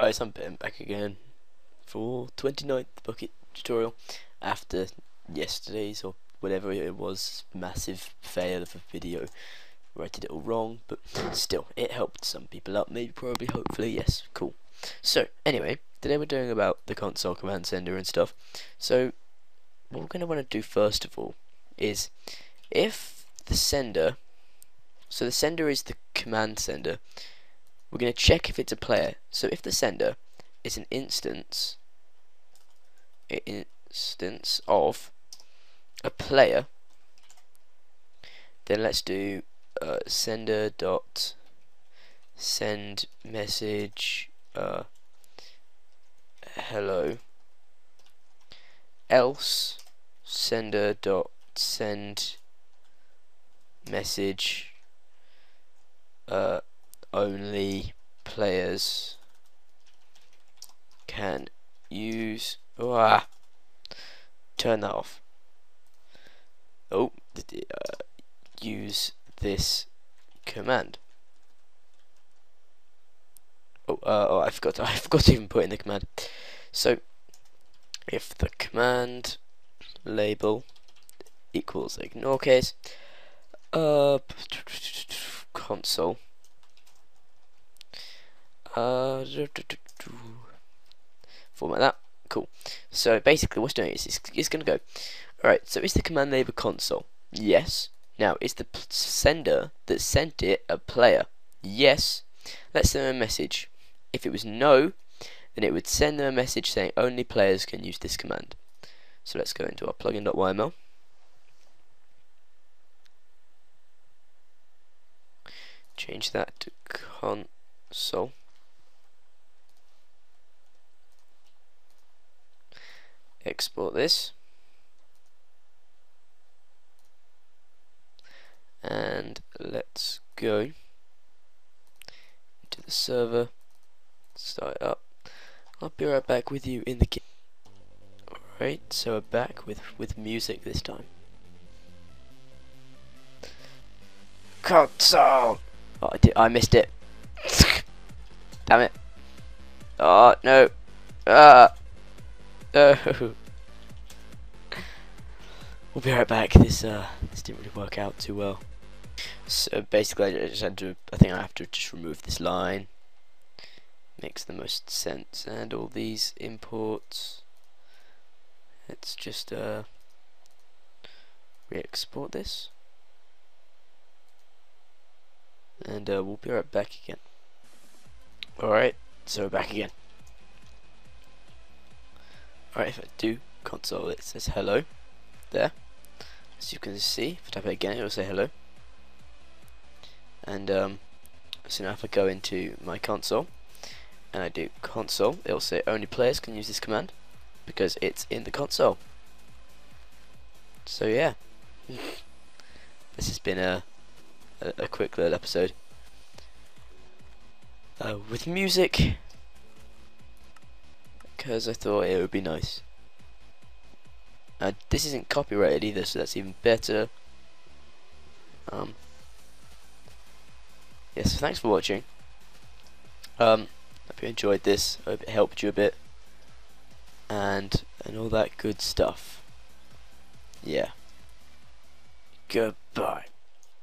guys, I'm Ben back again for 29th bucket tutorial after yesterday's or whatever it was massive fail of a video where I did it all wrong, but still it helped some people out, maybe, probably, hopefully, yes, cool. So anyway, today we're doing about the console command center and stuff. So what we're going to want to do first of all is if the sender, so the sender is the command sender, we're going to check if it's a player. So if the sender is an instance of a player, then let's do sender dot send message hello, else sender dot send message only players can use. Turn that off. Use this command. I forgot to even put in the command. So if the command label equals ignore case console format that, cool. So basically what's doing is it's gonna go, alright, so is the command label console? Yes. Now is the sender that sent it a player? Yes. Let's send them a message. If it was no, then it would send them a message saying only players can use this command. So let's go into our plugin.yml. Change that to console. Export this and let's go to the server, start it up. I'll be right back with you in the game. Alright, so we're back with music this time. Console! Oh, I missed it. Damn it. Oh, no. No. We'll be right back. This didn't really work out too well. So basically, I think I have to just remove this line. Makes the most sense. And all these imports. Let's just re-export this. And we'll be right back again. Alright, so we're back again. Alright, if I do console, it says hello. There. As you can see, if I type it again, it will say hello. And so now if I go into my console and I do console, it will say only players can use this command because it's in the console. So yeah, this has been a quick little episode with music because I thought it would be nice. This isn't copyrighted either, so that's even better. Yes, thanks for watching. Hope you enjoyed this. Hope it helped you a bit, and all that good stuff. Yeah. Goodbye.